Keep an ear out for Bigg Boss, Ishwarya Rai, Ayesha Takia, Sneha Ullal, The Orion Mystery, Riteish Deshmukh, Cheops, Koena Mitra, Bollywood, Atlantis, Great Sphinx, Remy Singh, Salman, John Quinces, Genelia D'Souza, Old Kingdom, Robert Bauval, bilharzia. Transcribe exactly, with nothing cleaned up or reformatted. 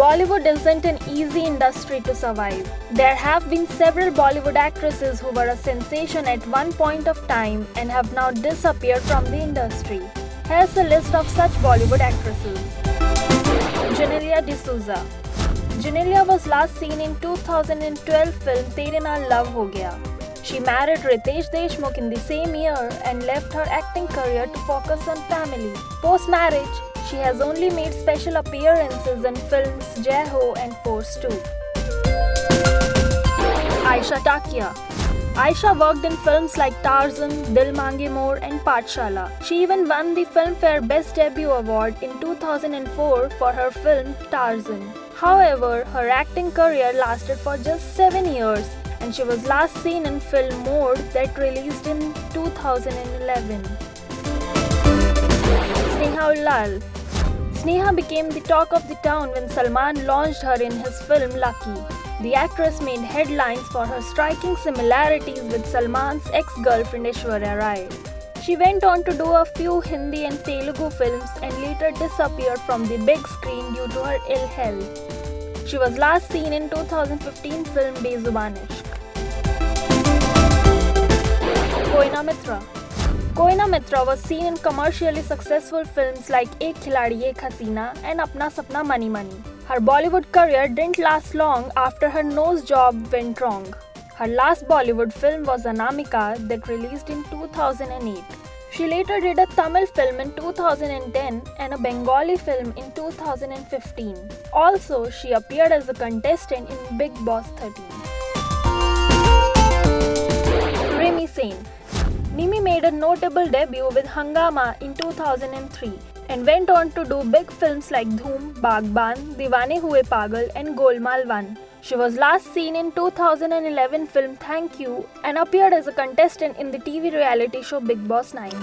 Bollywood isn't an easy industry to survive. There have been several Bollywood actresses who were a sensation at one point of time and have now disappeared from the industry. Here's a list of such Bollywood actresses. Genelia D'Souza. Genelia was last seen in two thousand twelve film Tere Naal Love Ho Gaya. She married Riteish Deshmukh in the same year and left her acting career to focus on family. Post-marriage, she has only made special appearances in films Jai Ho and Force two. Ayesha Takia. Ayesha worked in films like Tarzan, Dil Mange More and Paathshala. She even won the Filmfare Best Debut Award in two thousand four for her film Tarzan. However, her acting career lasted for just seven years, and she was last seen in film Mode that released in two thousand eleven. Sneha Ullal. Sneha became the talk of the town when Salman launched her in his film Lucky. The actress made headlines for her striking similarities with Salman's ex-girlfriend Ishwarya Rai. She went on to do a few Hindi and Telugu films and later disappeared from the big screen due to her ill health. She was last seen in two thousand fifteen film Bezubaan Ishq. Koena Mitra. Koena Mitra was seen in commercially successful films like Ek Khiladi Ek Haseena and Apna Sapna Mani Mani. Her Bollywood career didn't last long after her nose job went wrong. Her last Bollywood film was Anamika that released in two thousand eight. She later did a Tamil film in two thousand ten and a Bengali film in two thousand fifteen. Also, she appeared as a contestant in Bigg Boss thirteen. Remy Singh. Nimi made a notable debut with Hangama in two thousand three and went on to do big films like Dhoom, Bagban, Deewane Hue Pagal and Golmaal one. She was last seen in two thousand eleven film Thank You and appeared as a contestant in the T V reality show Bigg Boss nine.